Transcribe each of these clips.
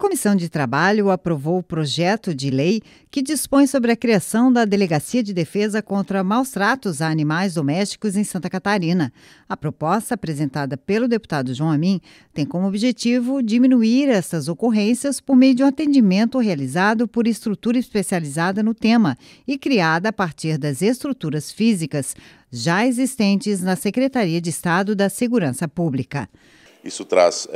Comissão de Trabalho aprovou o projeto de lei que dispõe sobre a criação da Delegacia de Defesa contra Maus-Tratos a Animais Domésticos em Santa Catarina. A proposta, apresentada pelo deputado João Amin, tem como objetivo diminuir essas ocorrências por meio de um atendimento realizado por estrutura especializada no tema e criada a partir das estruturas físicas já existentes na Secretaria de Estado da Segurança Pública. Isso traz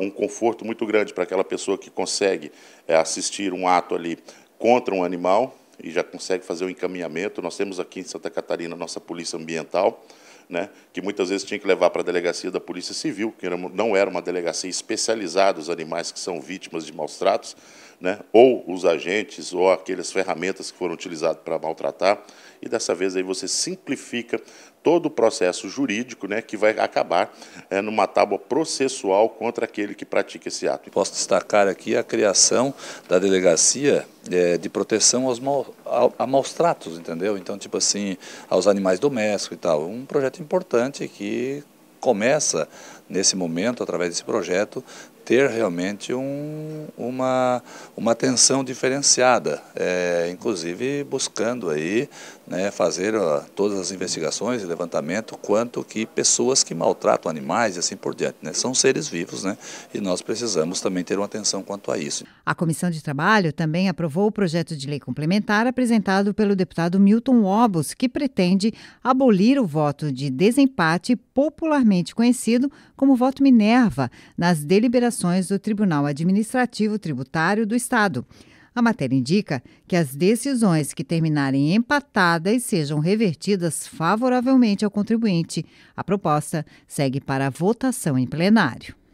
um conforto muito grande para aquela pessoa que consegue assistir um ato ali contra um animal e já consegue fazer o encaminhamento. Nós temos aqui em Santa Catarina a nossa Polícia Ambiental, né, que muitas vezes tinha que levar para a delegacia da Polícia Civil, que não era uma delegacia especializada os animais que são vítimas de maus-tratos, né, ou os agentes, ou aquelas ferramentas que foram utilizadas para maltratar. E dessa vez aí você simplifica todo o processo jurídico, né, que vai acabar numa tábua processual contra aquele que pratica esse ato. Posso destacar aqui a criação da delegacia de proteção a maus-tratos, entendeu? Então, tipo assim, aos animais domésticos e tal. Um projeto importante que começa, nesse momento, através desse projeto, ter realmente uma atenção diferenciada, inclusive buscando aí, né, fazer todas as investigações e levantamento quanto que pessoas que maltratam animais e assim por diante, né, são seres vivos, né, e nós precisamos também ter uma atenção quanto a isso. A Comissão de Trabalho também aprovou o projeto de lei complementar apresentado pelo deputado Milton Óbus, que pretende abolir o voto de desempate, popularmente conhecido como voto Minerva, nas deliberações do Tribunal Administrativo Tributário do Estado. A matéria indica que as decisões que terminarem empatadas sejam revertidas favoravelmente ao contribuinte. A proposta segue para votação em plenário.